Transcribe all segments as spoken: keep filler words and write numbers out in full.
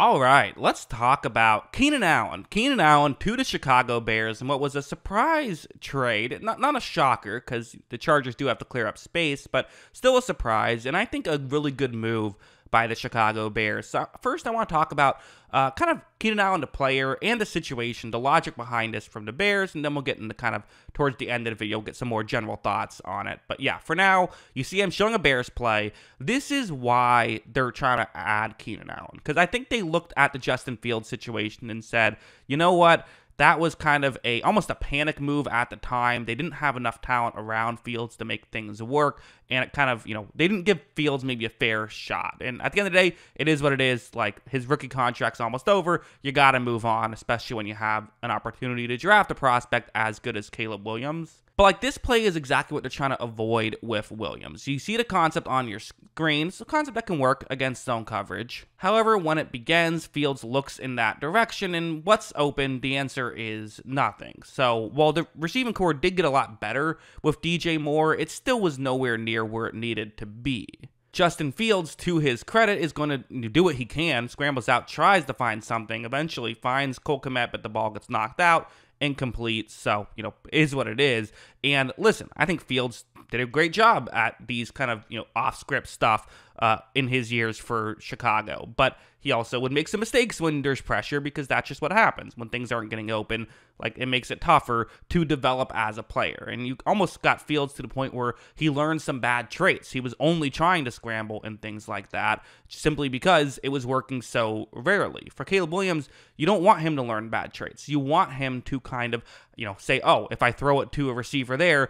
All right, let's talk about Keenan Allen. Keenan Allen to the Chicago Bears in what was a surprise trade. Not, not a shocker, because the Chargers do have to clear up space, but still a surprise, and I think a really good move by the Chicago Bears. So first, I want to talk about uh, kind of Keenan Allen, the player, and the situation, the logic behind this from the Bears, and then we'll get into kind of towards the end of the video, get some more general thoughts on it. But yeah, for now, you see I'm showing a Bears play. This is why they're trying to add Keenan Allen, because I think they looked at the Justin Fields situation and said, you know what? That was kind of a almost a panic move at the time. They didn't have enough talent around Fields to make things work, and it kind of, you know, they didn't give Fields maybe a fair shot. And at the end of the day, it is what it is. Like, his rookie contract's almost over. You got to move on, especially when you have an opportunity to draft a prospect as good as Caleb Williams. But, like, this play is exactly what they're trying to avoid with Williams. You see the concept on your screen. It's a concept that can work against zone coverage. However, when it begins, Fields looks in that direction, and what's open, the answer is nothing. So, while the receiving core did get a lot better with D J Moore, it still was nowhere near where it needed to be. Justin Fields, to his credit, is going to do what he can, scrambles out, tries to find something, eventually finds Cole Kmet, but the ball gets knocked out. Incomplete, so, you know, is what it is. And listen, I think Fields did a great job at these kind of, you know, off-script stuff uh, in his years for Chicago. But he also would make some mistakes when there's pressure, because that's just what happens. When things aren't getting open, like, it makes it tougher to develop as a player. And you almost got Fields to the point where he learned some bad traits. He was only trying to scramble and things like that simply because it was working so rarely. For Caleb Williams, you don't want him to learn bad traits. You want him to kind of, you know, say, oh, if I throw it to a receiver there,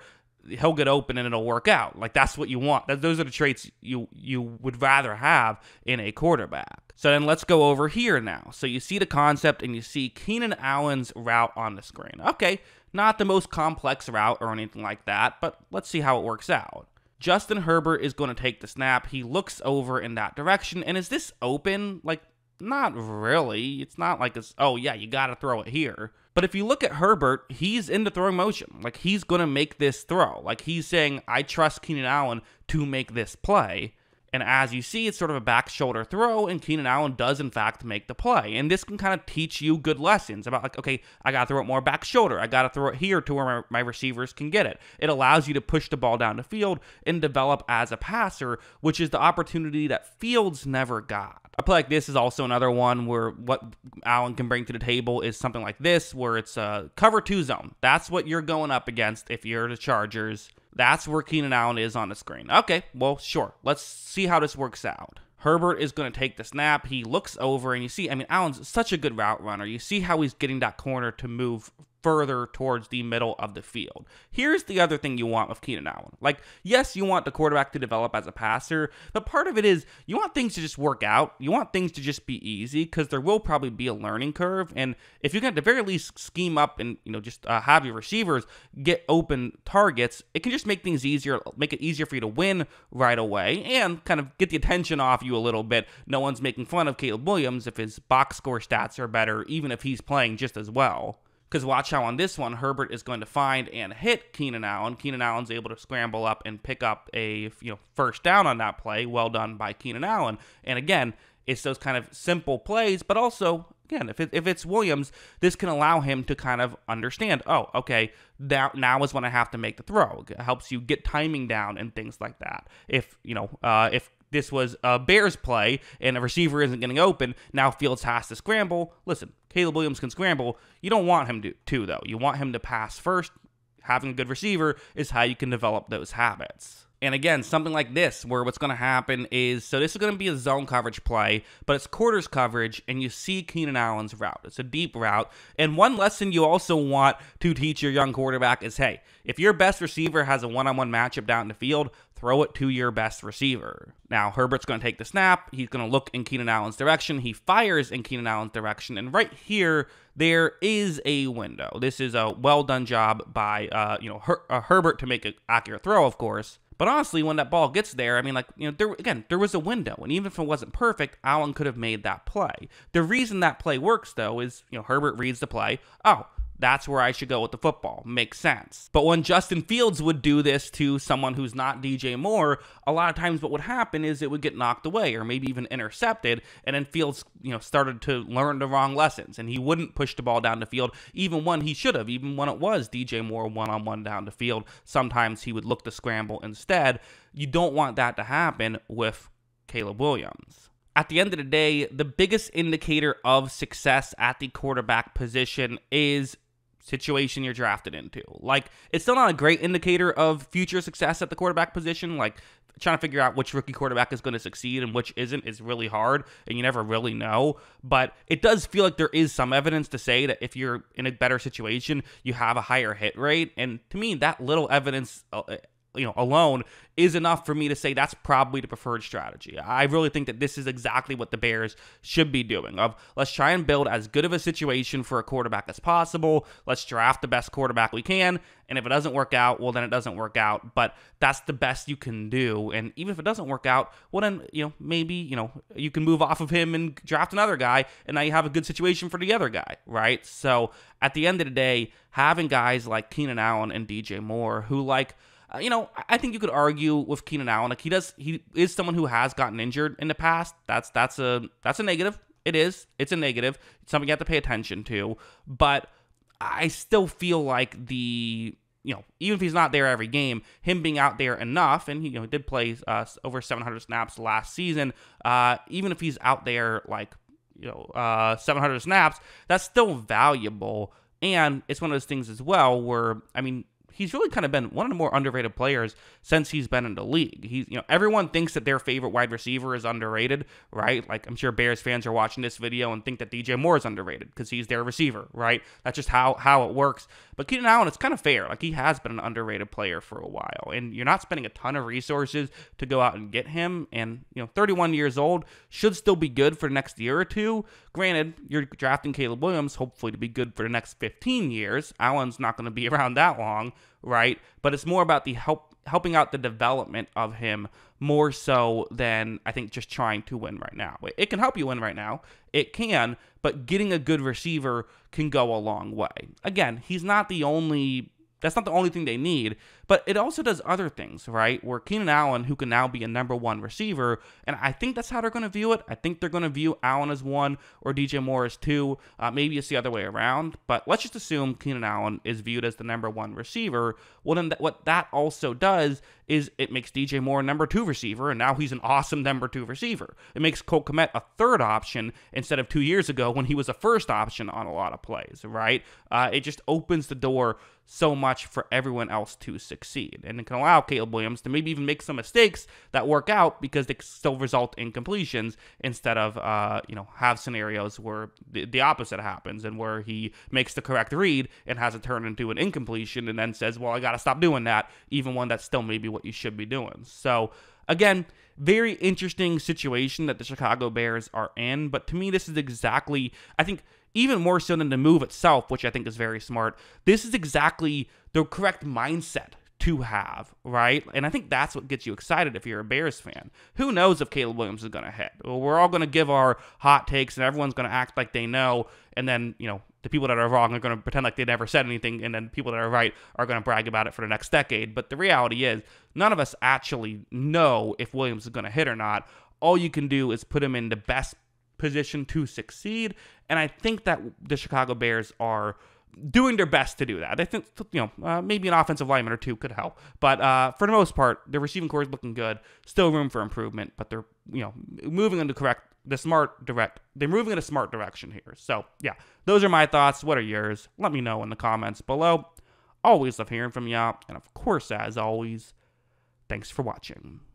he'll get open and it'll work out. Like, that's what you want. That, those are the traits you you would rather have in a quarterback. So then let's go over here now. So you see the concept and you see Keenan Allen's route on the screen. Okay, not the most complex route or anything like that, but let's see how it works out. Justin Herbert is going to take the snap. He looks over in that direction, and is this open? Like, not really. It's not like it's, oh yeah, you got to throw it here. But if you look at Herbert, he's in the throwing motion. Like, he's going to make this throw. Like, he's saying, I trust Keenan Allen to make this play. And as you see, it's sort of a back shoulder throw, and Keenan Allen does, in fact, make the play. And this can kind of teach you good lessons about, like, okay, I got to throw it more back shoulder. I got to throw it here to where my, my receivers can get it. It allows you to push the ball down the field and develop as a passer, which is the opportunity that Fields never got. A play like this is also another one where what Allen can bring to the table is something like this, where it's a cover two zone. That's what you're going up against if you're the Chargers. That's where Keenan Allen is on the screen. Okay, well, sure. Let's see how this works out. Herbert is going to take the snap. He looks over, and you see, I mean, Allen's such a good route runner. You see how he's getting that corner to move further towards the middle of the field. Here's the other thing you want with Keenan Allen. Like, yes, you want the quarterback to develop as a passer, but part of it is you want things to just work out. You want things to just be easy, because there will probably be a learning curve. And if you can at the very least scheme up and, you know, just uh, have your receivers get open targets, it can just make things easier, make it easier for you to win right away and kind of get the attention off you a little bit. No one's making fun of Caleb Williams if his box score stats are better, even if he's playing just as well. Because watch how on this one, Herbert is going to find and hit Keenan Allen. Keenan Allen's able to scramble up and pick up a you know first down on that play. Well done by Keenan Allen. And again, it's those kind of simple plays, but also, again, if, it, if it's Williams, this can allow him to kind of understand, oh, okay, that now is when I have to make the throw. It helps you get timing down and things like that. If, you know, uh, if this was a Bears play and a receiver isn't getting open, now Fields has to scramble. Listen, Caleb Williams can scramble. You don't want him to, to though. You want him to pass first. Having a good receiver is how you can develop those habits. And again, something like this, where what's going to happen is, so this is going to be a zone coverage play, but it's quarters coverage, and you see Keenan Allen's route. It's a deep route. And one lesson you also want to teach your young quarterback is, hey, if your best receiver has a one-on-one matchup down in the field, throw it to your best receiver. Now, Herbert's going to take the snap. He's going to look in Keenan Allen's direction. He fires in Keenan Allen's direction. And right here, there is a window. This is a well-done job by uh, you know Her uh, Herbert to make an accurate throw, of course. But honestly, when that ball gets there, I mean, like, you know, there, again, there was a window. And even if it wasn't perfect, Allen could have made that play. The reason that play works, though, is, you know, Herbert reads the play. Oh, That's where I should go with the football. Makes sense. But when Justin Fields would do this to someone who's not D J Moore, a lot of times what would happen is it would get knocked away or maybe even intercepted, and then Fields, you know, started to learn the wrong lessons, and he wouldn't push the ball down the field even when he should have, even when it was D J Moore one-on-one down the field. Sometimes he would look to scramble instead. You don't want that to happen with Caleb Williams. At the end of the day, the biggest indicator of success at the quarterback position is situation you're drafted into. Like, it's still not a great indicator of future success at the quarterback position. Like, trying to figure out which rookie quarterback is going to succeed and which isn't is really hard, and you never really know. But it does feel like there is some evidence to say that if you're in a better situation, you have a higher hit rate. And to me, that little evidence uh, you know, alone is enough for me to say that's probably the preferred strategy. I really think that this is exactly what the Bears should be doing. Of let's try and build as good of a situation for a quarterback as possible. Let's draft the best quarterback we can. And if it doesn't work out, well, then it doesn't work out. But that's the best you can do. And even if it doesn't work out, well, then, you know, maybe, you know, you can move off of him and draft another guy. And now you have a good situation for the other guy, right? So at the end of the day, having guys like Keenan Allen and D J Moore who, like, Uh, you know, I think you could argue with Keenan Allen. Like, he does, he is someone who has gotten injured in the past. That's that's a that's a negative. It is. It's a negative. It's something you have to pay attention to. But I still feel like the, you know, even if he's not there every game, him being out there enough, and he, you know, did play uh, over seven hundred snaps last season. Uh, even if he's out there like, you know, uh, seven hundred snaps, that's still valuable. And it's one of those things as well where, I mean, he's really kind of been one of the more underrated players since he's been in the league. He's, you know, everyone thinks that their favorite wide receiver is underrated, right? Like, I'm sure Bears fans are watching this video and think that D J Moore is underrated because he's their receiver, right? That's just how how it works. But Keenan Allen, it's kind of fair. Like, he has been an underrated player for a while, and you're not spending a ton of resources to go out and get him. And, you know, thirty-one years old, should still be good for the next year or two. Granted, you're drafting Caleb Williams, hopefully to be good for the next fifteen years. Allen's not going to be around that long, right? But it's more about the help helping out the development of him more so than, I think, just trying to win right now. It can help you win right now. It can, but getting a good receiver can go a long way. Again, he's not the only, that's not the only thing they need, but it also does other things, right? Where Keenan Allen, who can now be a number one receiver, and I think that's how they're going to view it. I think they're going to view Allen as one or D J Moore as two. Uh, maybe it's the other way around, but let's just assume Keenan Allen is viewed as the number one receiver. Well, then th- what that also does is it makes D J Moore a number two receiver, and now he's an awesome number two receiver. It makes Cole Kmet a third option instead of two years ago when he was a first option on a lot of plays, right? Uh, it just opens the door so much for everyone else to succeed, and it can allow Caleb Williams to maybe even make some mistakes that work out because they still result in completions instead of, uh, you know, have scenarios where the, the opposite happens and where he makes the correct read and has it turn into an incompletion and then says, well, I got to stop doing that, even when that's still maybe what you should be doing. So again, very interesting situation that the Chicago Bears are in, but to me, this is exactly, I think, even more so than the move itself, which I think is very smart, this is exactly the correct mindset to have, right? And I think that's what gets you excited if you're a Bears fan. Who knows if Caleb Williams is going to hit? Well, we're all going to give our hot takes, and everyone's going to act like they know, and then, you know, the people that are wrong are going to pretend like they never said anything, and then people that are right are going to brag about it for the next decade. But the reality is, none of us actually know if Williams is going to hit or not. All you can do is put him in the best position to succeed, and I think that the Chicago Bears are doing their best to do that. I think, you know, uh, maybe an offensive lineman or two could help, but uh, for the most part, their receiving core is looking good. Still room for improvement, but they're, you know, moving in the correct, the smart direct. They're moving in a smart direction here. So yeah, those are my thoughts. What are yours? Let me know in the comments below. Always love hearing from y'all, and of course, as always, thanks for watching.